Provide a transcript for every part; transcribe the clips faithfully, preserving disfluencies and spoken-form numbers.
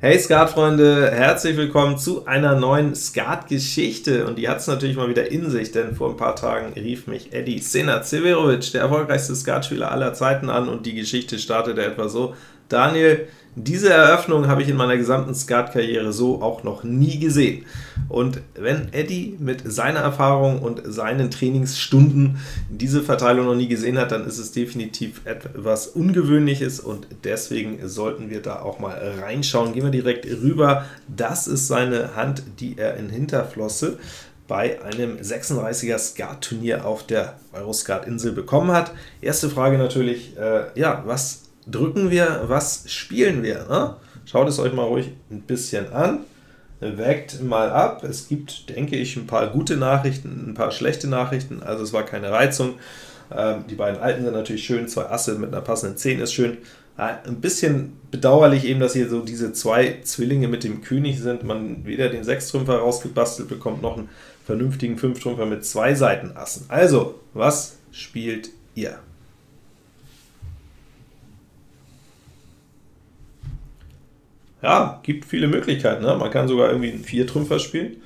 Hey Skatfreunde, herzlich willkommen zu einer neuen Skat-Geschichte, und die hat es natürlich mal wieder in sich, denn vor ein paar Tagen rief mich Eddie Senazeverovic, der erfolgreichste Skatspieler aller Zeiten, an, und die Geschichte startete etwa so: Daniel, diese Eröffnung habe ich in meiner gesamten Skatkarriere so auch noch nie gesehen. Und wenn Eddie mit seiner Erfahrung und seinen Trainingsstunden diese Verteilung noch nie gesehen hat, dann ist es definitiv etwas Ungewöhnliches, und deswegen sollten wir da auch mal reinschauen. Gehen wir direkt rüber. Das ist seine Hand, die er in Hinterflosse bei einem sechsunddreißiger Skatturnier auf der Euroskat-Insel bekommen hat. Erste Frage natürlich, äh, ja, was drücken wir, was spielen wir? Ne? Schaut es euch mal ruhig ein bisschen an, wägt mal ab. Es gibt, denke ich, ein paar gute Nachrichten, ein paar schlechte Nachrichten, also es war keine Reizung. Ähm, die beiden Alten sind natürlich schön, zwei Asse mit einer passenden zehn ist schön. Ein bisschen bedauerlich eben, dass hier so diese zwei Zwillinge mit dem König sind, man weder den Sechstrümpfer rausgebastelt bekommt, noch einen vernünftigen Fünftrümpfer mit zwei Seitenassen. Also, was spielt ihr? Ja, gibt viele Möglichkeiten, ne? Man kann sogar irgendwie einen Viertrümpfer spielen,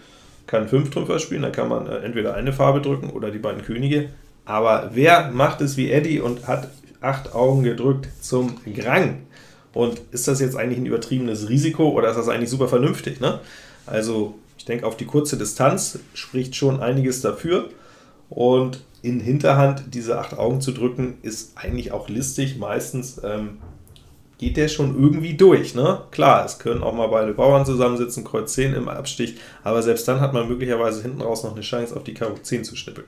kann einen Fünftrümpfer spielen, dann kann man äh, entweder eine Farbe drücken oder die beiden Könige, aber wer macht es wie Eddie und hat acht Augen gedrückt zum Grang? Und ist das jetzt eigentlich ein übertriebenes Risiko, oder ist das eigentlich super vernünftig, ne? Also ich denke, auf die kurze Distanz spricht schon einiges dafür, und in Hinterhand diese acht Augen zu drücken, ist eigentlich auch listig, meistens ähm, geht der schon irgendwie durch, ne? Klar, es können auch mal beide Bauern zusammensitzen, Kreuz zehn im Abstich, aber selbst dann hat man möglicherweise hinten raus noch eine Chance, auf die Karo zehn zu schnippeln.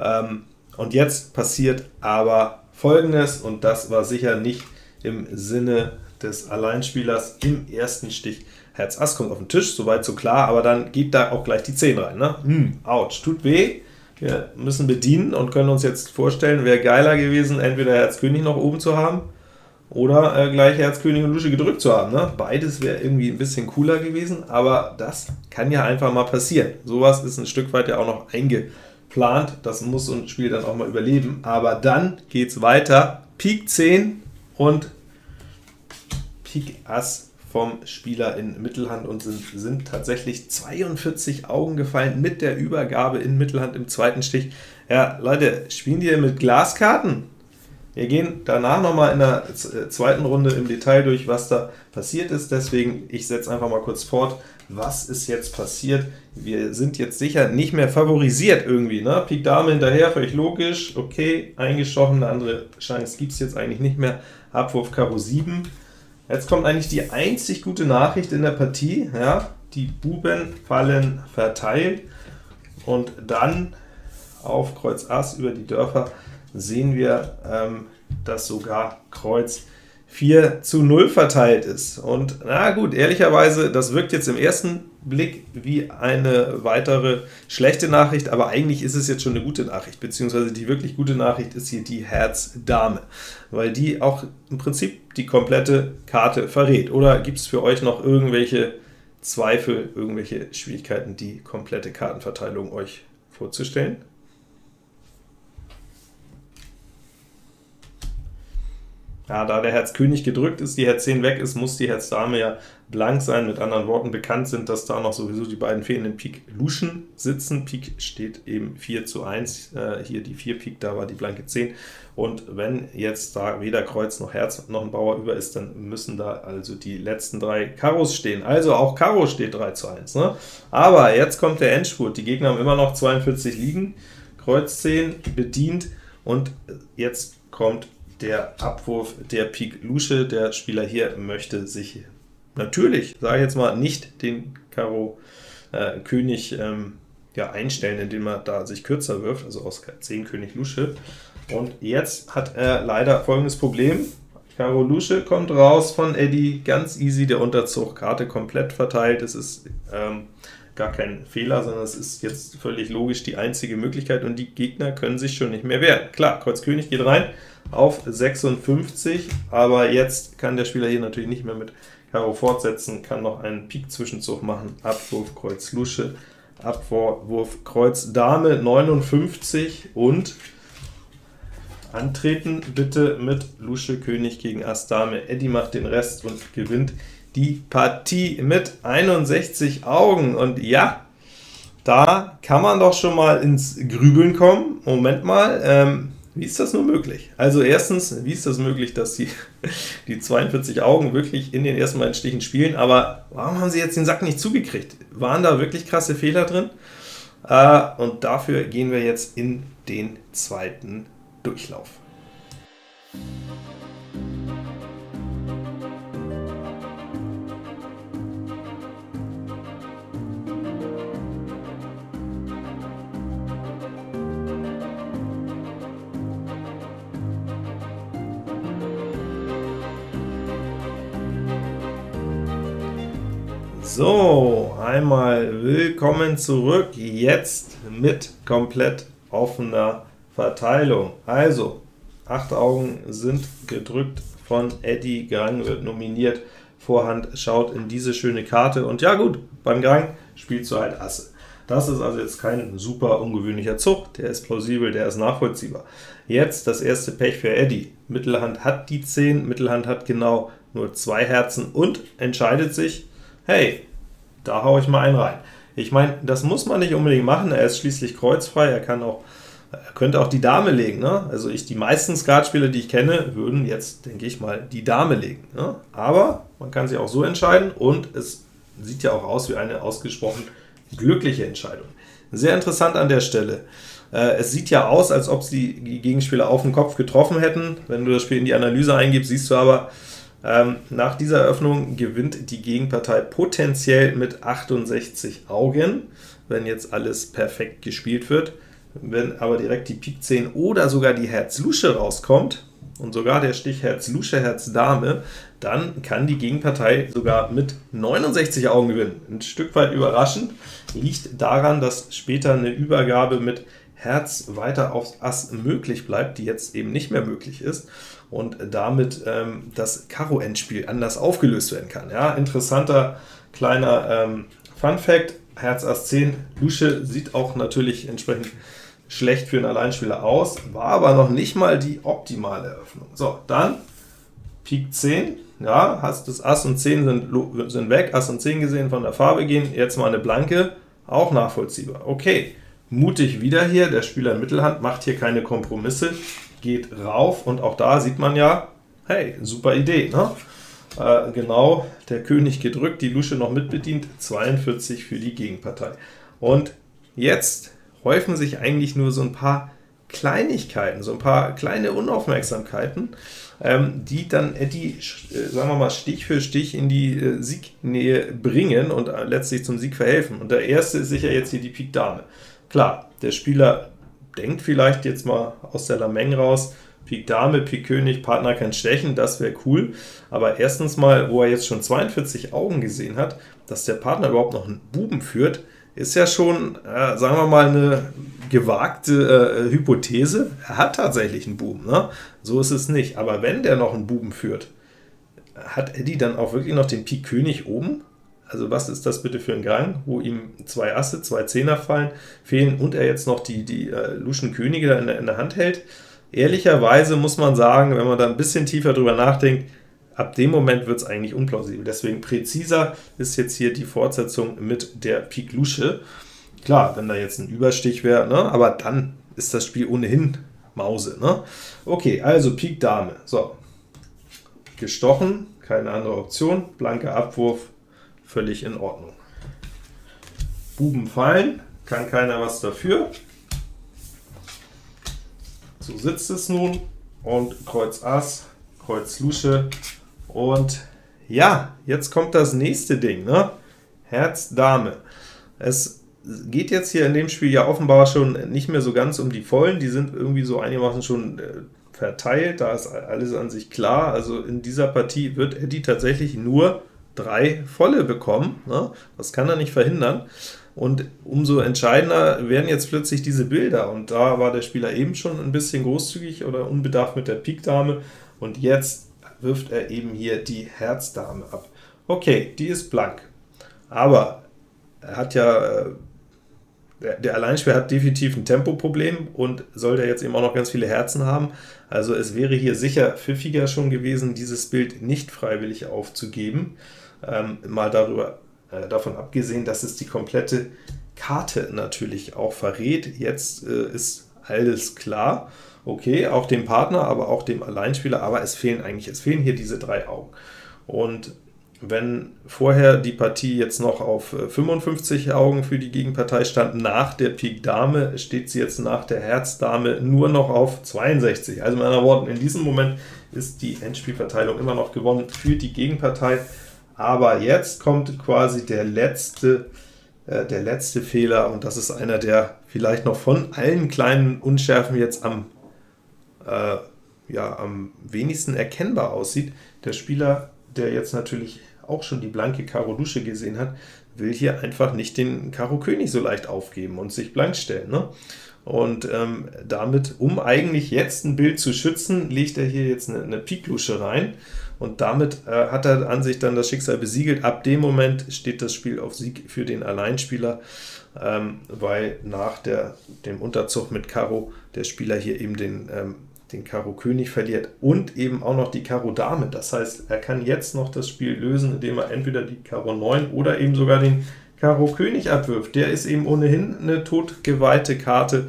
Ähm, und jetzt passiert aber Folgendes, und das war sicher nicht im Sinne des Alleinspielers. Im ersten Stich Herz Ass kommt auf den Tisch, soweit so klar, aber dann geht da auch gleich die zehn rein, ne? Hm, ouch, tut weh. Wir müssen bedienen und können uns jetzt vorstellen, wäre geiler gewesen, entweder Herz König noch oben zu haben, oder äh, gleich Herz König und Lusche gedrückt zu haben, ne? Beides wäre irgendwie ein bisschen cooler gewesen, aber das kann ja einfach mal passieren. Sowas ist ein Stück weit ja auch noch eingeplant, das muss so ein Spiel dann auch mal überleben, aber dann geht's weiter. Pik zehn und Pik Ass vom Spieler in Mittelhand, und sind, sind tatsächlich zweiundvierzig Augen gefallen mit der Übergabe in Mittelhand im zweiten Stich. Ja, Leute, spielen die mit Glaskarten? Wir gehen danach nochmal in der zweiten Runde im Detail durch, was da passiert ist. Deswegen, ich setze einfach mal kurz fort, was ist jetzt passiert. Wir sind jetzt sicher nicht mehr favorisiert irgendwie, ne? Pik Dame hinterher, völlig logisch, okay, eingeschossen, eine andere Chance gibt es jetzt eigentlich nicht mehr. Abwurf Karo sieben. Jetzt kommt eigentlich die einzig gute Nachricht in der Partie, ja? Die Buben fallen verteilt, und dann auf Kreuz Ass über die Dörfer sehen wir, ähm, dass sogar Kreuz vier zu null verteilt ist. Und na gut, ehrlicherweise, das wirkt jetzt im ersten Blick wie eine weitere schlechte Nachricht, aber eigentlich ist es jetzt schon eine gute Nachricht, beziehungsweise die wirklich gute Nachricht ist hier die Herz-Dame, weil die auch im Prinzip die komplette Karte verrät. Oder gibt es für euch noch irgendwelche Zweifel, irgendwelche Schwierigkeiten, die komplette Kartenverteilung euch vorzustellen? Ja, da der Herz König gedrückt ist, die Herz zehn weg ist, muss die Herz Dame ja blank sein. Mit anderen Worten, bekannt sind, dass da noch sowieso die beiden fehlenden Pik Luschen sitzen. Pik steht eben vier zu eins, äh, hier die vier Pik, da war die blanke zehn. Und wenn jetzt da weder Kreuz noch Herz noch ein Bauer über ist, dann müssen da also die letzten drei Karos stehen. Also auch Karo steht drei zu eins, ne? Aber jetzt kommt der Endspurt. Die Gegner haben immer noch zweiundvierzig liegen. Kreuz zehn bedient, und jetzt kommt der Abwurf der Pik Lusche. Der Spieler hier möchte sich natürlich, sage ich jetzt mal, nicht den Karo äh, König ähm, ja, einstellen, indem er da sich kürzer wirft, also aus zehn König Lusche. Und jetzt hat er leider folgendes Problem: Karo Lusche kommt raus von Eddie, ganz easy, der Unterzug, Karte komplett verteilt. Es ist ähm, gar kein Fehler, sondern es ist jetzt völlig logisch die einzige Möglichkeit, und die Gegner können sich schon nicht mehr wehren. Klar, Kreuz König geht rein auf sechsundfünfzig, aber jetzt kann der Spieler hier natürlich nicht mehr mit Karo fortsetzen, kann noch einen Pik-Zwischenzug machen, Abwurf Kreuz Lusche, Abwurf Kreuz Dame neunundfünfzig, und antreten bitte mit Lusche König gegen Ass Dame. Eddie macht den Rest und gewinnt die Partie mit einundsechzig Augen. Und ja, da kann man doch schon mal ins Grübeln kommen. Moment mal, ähm, wie ist das nur möglich? Also erstens, wie ist das möglich, dass die, die zweiundvierzig Augen wirklich in den ersten beiden Stichen spielen? Aber warum haben sie jetzt den Sack nicht zugekriegt? Waren da wirklich krasse Fehler drin? Äh, und dafür gehen wir jetzt in den zweiten Durchlauf. So, einmal willkommen zurück, jetzt mit komplett offener Verteilung. Also, acht Augen sind gedrückt von Eddie, Gang wird nominiert, Vorhand schaut in diese schöne Karte und ja gut, beim Gang spielst du halt Asse. Das ist also jetzt kein super ungewöhnlicher Zug, der ist plausibel, der ist nachvollziehbar. Jetzt das erste Pech für Eddie. Mittelhand hat die zehn, Mittelhand hat genau nur zwei Herzen und entscheidet sich, hey, da haue ich mal einen rein. Ich meine, das muss man nicht unbedingt machen, er ist schließlich kreuzfrei, er kann auch, er könnte auch die Dame legen, ne? Also ich, die meisten Skatspieler, die ich kenne, würden jetzt, denke ich mal, die Dame legen, ne? Aber man kann sich auch so entscheiden, und es sieht ja auch aus wie eine ausgesprochen glückliche Entscheidung. Sehr interessant an der Stelle. Äh, es sieht ja aus, als ob sie die Gegenspieler auf den Kopf getroffen hätten. Wenn du das Spiel in die Analyse eingibst, siehst du aber, Ähm, nach dieser Eröffnung gewinnt die Gegenpartei potenziell mit achtundsechzig Augen, wenn jetzt alles perfekt gespielt wird. Wenn aber direkt die Pik zehn oder sogar die Herz-Lusche rauskommt, und sogar der Stich Herz-Lusche, Herz-Dame, dann kann die Gegenpartei sogar mit neunundsechzig Augen gewinnen. Ein Stück weit überraschend, liegt daran, dass später eine Übergabe mit Herz weiter aufs Ass möglich bleibt, die jetzt eben nicht mehr möglich ist, und damit ähm, das Karo-Endspiel anders aufgelöst werden kann. Ja, interessanter kleiner ähm, Fun-Fact, Herz Ass zehn, Lusche sieht auch natürlich entsprechend schlecht für einen Alleinspieler aus, war aber noch nicht mal die optimale Eröffnung. So, dann Pik zehn, ja, hast das Ass und zehn sind, sind weg, Ass und zehn gesehen, von der Farbe gehen, jetzt mal eine blanke, auch nachvollziehbar. Okay, mutig wieder hier, der Spieler in Mittelhand macht hier keine Kompromisse, geht rauf, und auch da sieht man ja, hey, super Idee, ne? Äh, genau, der König gedrückt, die Lusche noch mitbedient, zweiundvierzig für die Gegenpartei. Und jetzt häufen sich eigentlich nur so ein paar Kleinigkeiten, so ein paar kleine Unaufmerksamkeiten, ähm, die dann Eddie, äh, sagen wir mal, Stich für Stich in die äh, Siegnähe bringen und äh, letztlich zum Sieg verhelfen. Und der erste ist sicher jetzt hier die Pik Dame. Klar, der Spieler denkt vielleicht jetzt mal aus der Lameng raus, Pik Dame, Pik König, Partner kann stechen, das wäre cool, aber erstens mal, wo er jetzt schon zweiundvierzig Augen gesehen hat, dass der Partner überhaupt noch einen Buben führt, ist ja schon, äh, sagen wir mal, eine gewagte äh, Hypothese. Er hat tatsächlich einen Buben, ne? So ist es nicht, aber wenn der noch einen Buben führt, hat Eddie dann auch wirklich noch den Pik König oben? Also was ist das bitte für ein Gang, wo ihm zwei Asse, zwei Zehner fallen, fehlen und er jetzt noch die, die äh, Luschen Könige da in der, in der Hand hält? Ehrlicherweise muss man sagen, wenn man da ein bisschen tiefer drüber nachdenkt, ab dem Moment wird es eigentlich unplausibel. Deswegen präziser ist jetzt hier die Fortsetzung mit der Pik Lusche. Klar, wenn da jetzt ein Überstich wäre, ne? Aber dann ist das Spiel ohnehin Mause, ne? Okay, also Pik Dame. So, gestochen, keine andere Option, blanker Abwurf, völlig in Ordnung. Buben fallen, kann keiner was dafür. So sitzt es nun, und Kreuz Ass, Kreuz Lusche, und ja, jetzt kommt das nächste Ding, ne? Herz Dame. Es geht jetzt hier in dem Spiel ja offenbar schon nicht mehr so ganz um die Vollen, die sind irgendwie so einigermaßen schon äh, verteilt, da ist alles an sich klar, also in dieser Partie wird Eddie tatsächlich nur drei Volle bekommen, ne? Das kann er nicht verhindern, und umso entscheidender werden jetzt plötzlich diese Bilder, und da war der Spieler eben schon ein bisschen großzügig oder unbedarft mit der Pik Dame, und jetzt wirft er eben hier die Herz Dame ab. Okay, die ist blank, aber er hat ja, der, der Alleinspieler hat definitiv ein Tempoproblem, und soll der jetzt eben auch noch ganz viele Herzen haben, also es wäre hier sicher pfiffiger schon gewesen, dieses Bild nicht freiwillig aufzugeben. Ähm, mal darüber, äh, davon abgesehen, dass es die komplette Karte natürlich auch verrät. Jetzt äh, ist alles klar. Okay, auch dem Partner, aber auch dem Alleinspieler, aber es fehlen eigentlich, es fehlen hier diese drei Augen. Und wenn vorher die Partie jetzt noch auf fünfundfünfzig Augen für die Gegenpartei stand, nach der Pik Dame steht sie jetzt nach der Herz Dame nur noch auf zweiundsechzig. Also mit anderen Worten, in diesem Moment ist die Endspielverteilung immer noch gewonnen für die Gegenpartei, aber jetzt kommt quasi der letzte, äh, der letzte Fehler, und das ist einer, der vielleicht noch von allen kleinen Unschärfen jetzt am, äh, ja, am wenigsten erkennbar aussieht. Der Spieler, der jetzt natürlich auch schon die blanke Karo Dusche gesehen hat, will hier einfach nicht den Karo König so leicht aufgeben und sich blank stellen, ne? Und ähm, damit, um eigentlich jetzt ein Bild zu schützen, legt er hier jetzt eine, eine Pik-Lusche rein, und damit äh, hat er an sich dann das Schicksal besiegelt. Ab dem Moment steht das Spiel auf Sieg für den Alleinspieler, ähm, weil nach der, dem Unterzug mit Karo der Spieler hier eben den ähm, den Karo König verliert und eben auch noch die Karo Dame. Das heißt, er kann jetzt noch das Spiel lösen, indem er entweder die Karo neun oder eben sogar den Karo König abwirft. Der ist eben ohnehin eine totgeweihte Karte,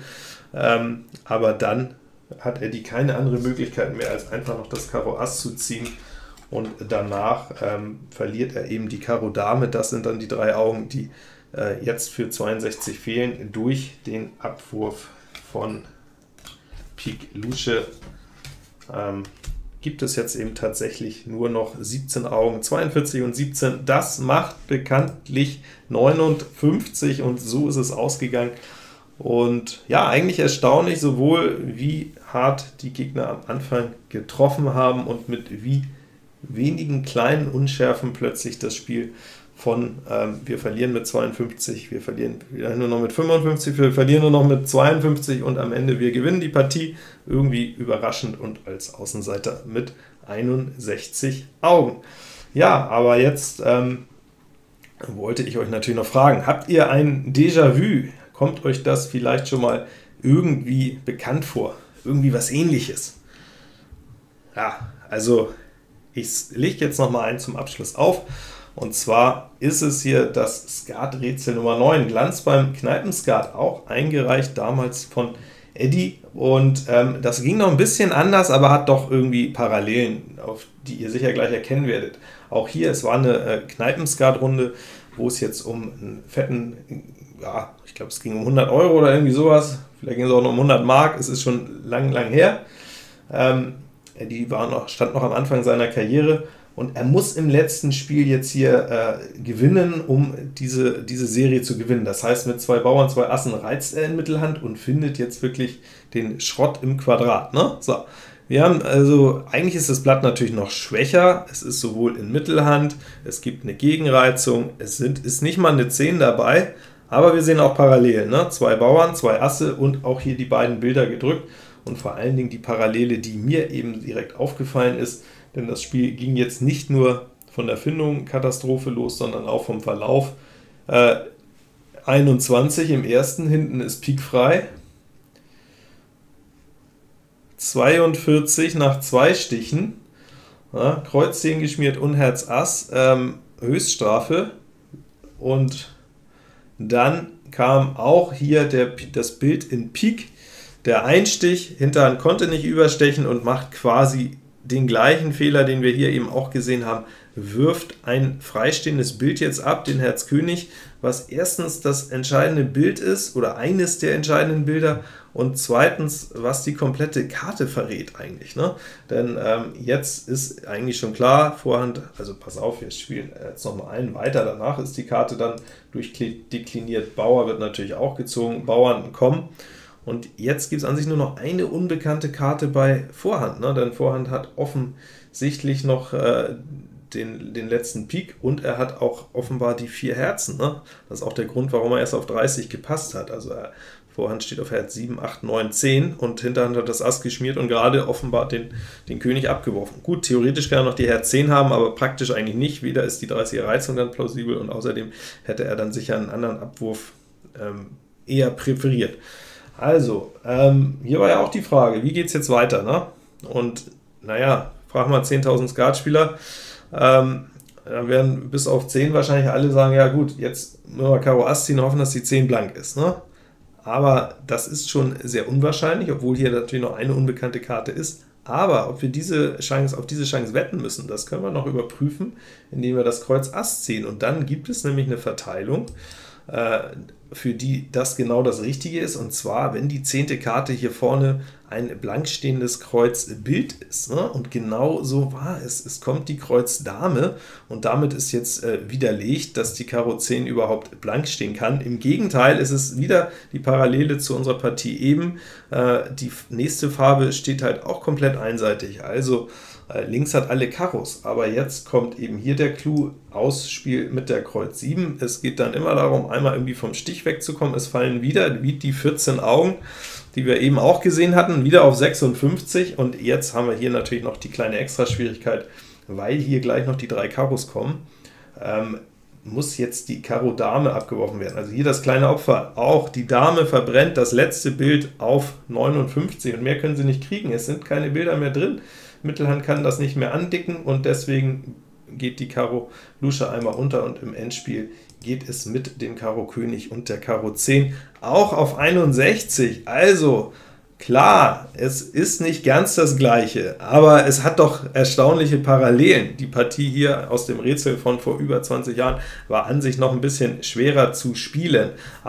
ähm, aber dann hat Eddie keine andere Möglichkeit mehr, als einfach noch das Karo Ass zu ziehen, und danach ähm, verliert er eben die Karo Dame. Das sind dann die drei Augen, die äh, jetzt für zweiundsechzig fehlen, durch den Abwurf von Pik Lusche. Ähm, gibt es jetzt eben tatsächlich nur noch siebzehn Augen, zweiundvierzig und siebzehn, das macht bekanntlich neunundfünfzig, und so ist es ausgegangen. Und ja, eigentlich erstaunlich, sowohl wie hart die Gegner am Anfang getroffen haben und mit wie wenigen kleinen Unschärfen plötzlich das Spiel von ähm, wir verlieren mit zweiundfünfzig, wir verlieren nur noch mit fünfundfünfzig, wir verlieren nur noch mit zweiundfünfzig, und am Ende wir gewinnen die Partie irgendwie überraschend und als Außenseiter mit einundsechzig Augen. Ja, aber jetzt ähm, wollte ich euch natürlich noch fragen, habt ihr ein Déjà-vu? Kommt euch das vielleicht schon mal irgendwie bekannt vor? Irgendwie was Ähnliches? Ja, also ich lege jetzt noch mal einen zum Abschluss auf. Und zwar ist es hier das Skat-Rätsel Nummer neun, Glanz beim Kneipenskat, auch eingereicht damals von Eddie. Und ähm, das ging noch ein bisschen anders, aber hat doch irgendwie Parallelen, auf die ihr sicher gleich erkennen werdet. Auch hier, es war eine äh, Kneipenskat-Runde, wo es jetzt um einen fetten, ja, ich glaube, es ging um hundert Euro oder irgendwie sowas, vielleicht ging es auch noch um hundert Mark, es ist schon lang, lang her. Ähm, Eddie war noch, stand noch am Anfang seiner Karriere, und er muss im letzten Spiel jetzt hier äh, gewinnen, um diese, diese Serie zu gewinnen. Das heißt, mit zwei Bauern, zwei Assen reizt er in Mittelhand und findet jetzt wirklich den Schrott im Quadrat, ne? So, wir haben also, eigentlich ist das Blatt natürlich noch schwächer, es ist sowohl in Mittelhand, es gibt eine Gegenreizung, es sind, ist nicht mal eine zehn dabei, aber wir sehen auch Parallelen, ne? Zwei Bauern, zwei Asse und auch hier die beiden Bilder gedrückt, und vor allen Dingen die Parallele, die mir eben direkt aufgefallen ist, denn das Spiel ging jetzt nicht nur von der Findung Katastrophe los, sondern auch vom Verlauf. Äh, einundzwanzig im ersten, hinten ist Pik frei. zweiundvierzig nach zwei Stichen, ja, Kreuz zehn geschmiert und Herz Ass, ähm, Höchststrafe. Und dann kam auch hier der, das Bild in Pik, der Einstich, Hinterhand konnte nicht überstechen und macht quasi den gleichen Fehler, den wir hier eben auch gesehen haben, wirft ein freistehendes Bild jetzt ab, den Herz König, was erstens das entscheidende Bild ist, oder eines der entscheidenden Bilder, und zweitens, was die komplette Karte verrät eigentlich, ne? Denn ähm, jetzt ist eigentlich schon klar, Vorhand, also pass auf, wir spielen jetzt nochmal einen weiter, danach ist die Karte dann durchdekliniert, Bauer wird natürlich auch gezogen, Bauern kommen. Und jetzt gibt es an sich nur noch eine unbekannte Karte bei Vorhand, ne? Denn Vorhand hat offensichtlich noch äh, den, den letzten Pik, und er hat auch offenbar die vier Herzen, ne? Das ist auch der Grund, warum er erst auf dreißig gepasst hat. Also äh, Vorhand steht auf Herz sieben, acht, neun, zehn, und Hinterhand hat das Ass geschmiert und gerade offenbar den, den König abgeworfen. Gut, theoretisch kann er noch die Herz zehn haben, aber praktisch eigentlich nicht. Weder ist die dreißiger Reizung dann plausibel, und außerdem hätte er dann sicher einen anderen Abwurf ähm, eher präferiert. Also, ähm, hier war ja auch die Frage, wie geht es jetzt weiter, ne? Und naja, frag mal zehntausend Skatspieler, ähm, Da werden bis auf zehn wahrscheinlich alle sagen, ja gut, jetzt müssen wir Karo Ass ziehen, hoffen, dass die zehn blank ist, ne? Aber das ist schon sehr unwahrscheinlich, obwohl hier natürlich noch eine unbekannte Karte ist. Aber ob wir diese Chance, auf diese Chance wetten müssen, das können wir noch überprüfen, indem wir das Kreuz Ass ziehen. Und dann gibt es nämlich eine Verteilung, äh, für die das genau das Richtige ist, und zwar, wenn die zehnte Karte hier vorne ein blank stehendes Kreuzbild ist, ne? Und genau so war es. Es kommt die Kreuz Dame, und damit ist jetzt äh, widerlegt, dass die Karo zehn überhaupt blank stehen kann. Im Gegenteil, es ist wieder die Parallele zu unserer Partie eben. Äh, die nächste Farbe steht halt auch komplett einseitig, also äh, links hat alle Karos, aber jetzt kommt eben hier der Clou, Ausspiel mit der Kreuz sieben. Es geht dann immer darum, einmal irgendwie vom Stich wegzukommen. Es fallen wieder die vierzehn Augen, die wir eben auch gesehen hatten, wieder auf sechsundfünfzig, und jetzt haben wir hier natürlich noch die kleine Extraschwierigkeit, weil hier gleich noch die drei Karos kommen, ähm, muss jetzt die Karo Dame abgeworfen werden. Also hier das kleine Opfer, auch die Dame verbrennt das letzte Bild auf neunundfünfzig, und mehr können sie nicht kriegen. Es sind keine Bilder mehr drin, Mittelhand kann das nicht mehr andicken, und deswegen geht die Karo Lusche einmal runter, und im Endspiel geht es mit dem Karo König und der Karo zehn auch auf einundsechzig. Also klar, es ist nicht ganz das Gleiche, aber es hat doch erstaunliche Parallelen. Die Partie hier aus dem Rätsel von vor über zwanzig Jahren war an sich noch ein bisschen schwerer zu spielen. Aber